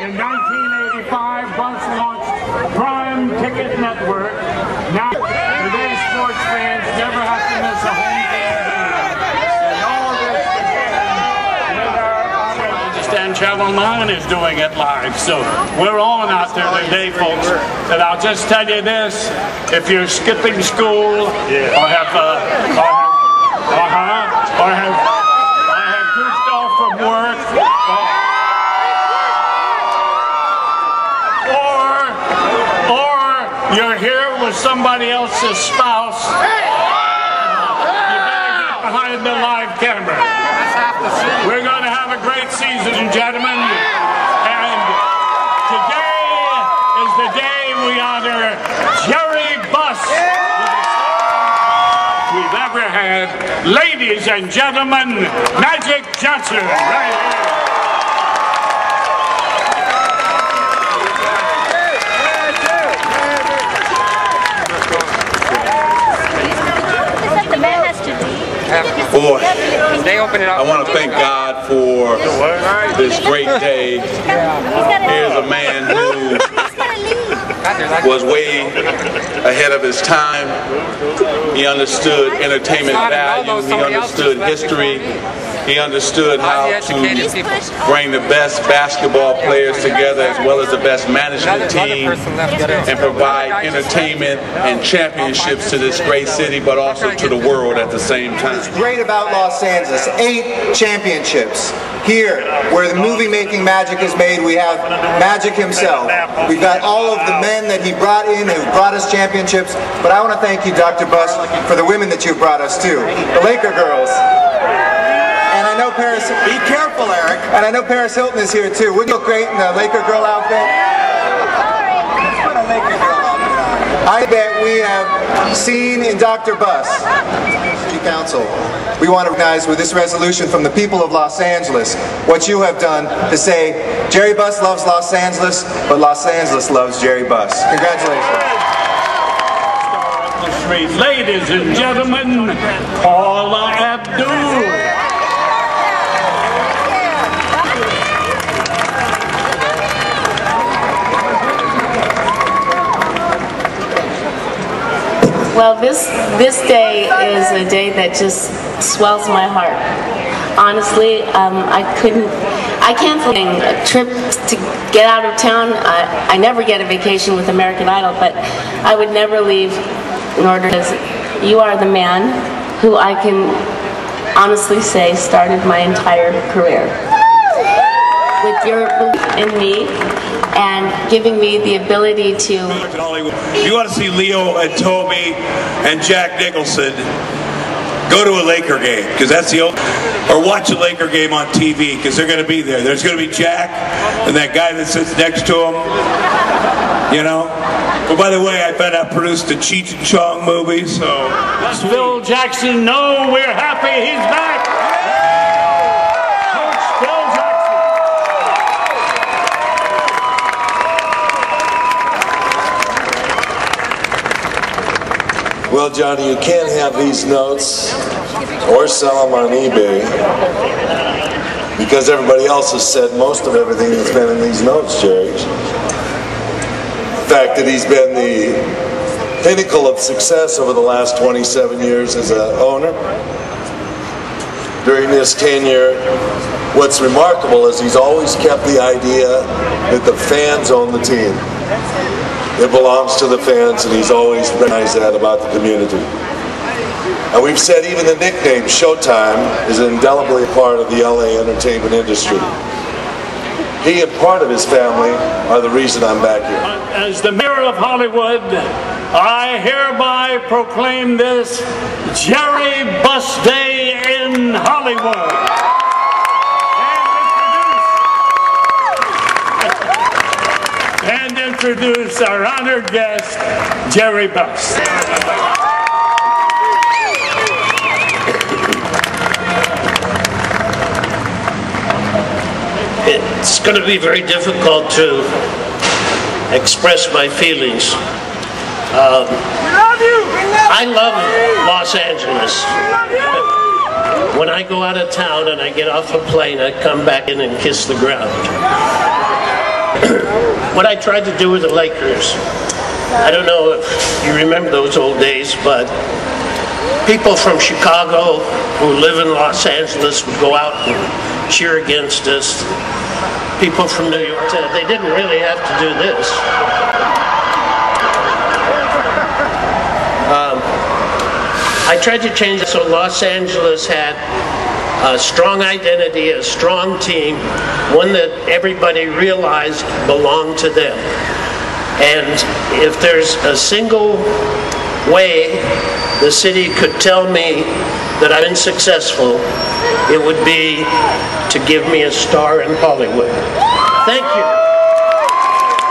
In 1985, Buss launched Prime Ticket Network. Now, today's sports fans never have to miss a home game. And all this with our... Channel 9 is doing it live, so we're on out there today, folks. And I'll just tell you this, if you're skipping school, or have... or have goofed off from work, you're here with somebody else's spouse. You better get behind the live camera. We're going to have a great season, gentlemen. And today is the day we honor Jerry Buss. We've ever had, ladies and gentlemen, Magic Johnson. Right here. for I want to thank God for this great day. Here's a man who was way ahead of his time. He understood entertainment value. He understood history. He understood how to bring the best basketball players together as well as the best management team and provide entertainment and championships to this great city, but also to the world at the same time. What's great about Los Angeles, 8 championships. Here, where the movie-making magic is made, we have Magic himself. We've got all of the men that he brought in who brought us championships, but I want to thank you, Dr. Buss, for the women that you brought us to, the Laker girls. Paris, be careful, Eric. And I know Paris Hilton is here too. Wouldn't you look great in a Laker girl outfit? I bet we have seen in Dr. Buss, City Council, we want to recognize with this resolution from the people of Los Angeles what you have done to say Jerry Buss loves Los Angeles, but Los Angeles loves Jerry Buss. Congratulations. Ladies and gentlemen, Paula Abdul. Well, this day is a day that just swells my heart. Honestly, I canceled a trip to get out of town. I never get a vacation with American Idol, but I would never leave in order to, you are the man who I can honestly say started my entire career. With your belief in me, and giving me the ability to... If you want to see Leo and Toby and Jack Nicholson, go to a Laker game, because that's the only... Or watch a Laker game on TV, because they're going to be there. There's going to be Jack and that guy that sits next to him, you know? Well, by the way, I bet I produced a Cheech and Chong movie, so... Does Phil Jackson know we're happy he's back? Well, Johnny, you can't have these notes or sell them on eBay because everybody else has said most of everything that's been in these notes, Jerry. The fact that he's been the pinnacle of success over the last 27 years as an owner. During this tenure, what's remarkable is he's always kept the idea that the fans own the team. It belongs to the fans, and he's always recognized that about the community. And we've said even the nickname Showtime is indelibly a part of the LA entertainment industry. He and part of his family are the reason I'm back here. As the mayor of Hollywood, I hereby proclaim this Jerry Buss Day in Hollywood. And introduce our honored guest, Jerry Buss. It's going to be very difficult to express my feelings. We love you. We love I love you. Los Angeles. We love you. When I go out of town and I get off a plane, I come back in and kiss the ground. What I tried to do with the Lakers, I don't know if you remember those old days, but people from Chicago who live in Los Angeles would go out and cheer against us. People from New York, they didn't really have to do this. I tried to change it so Los Angeles had a strong identity, a strong team, one that everybody realized belonged to them. And if there's a single way the city could tell me that I've been successful, it would be to give me a star in Hollywood. Thank you.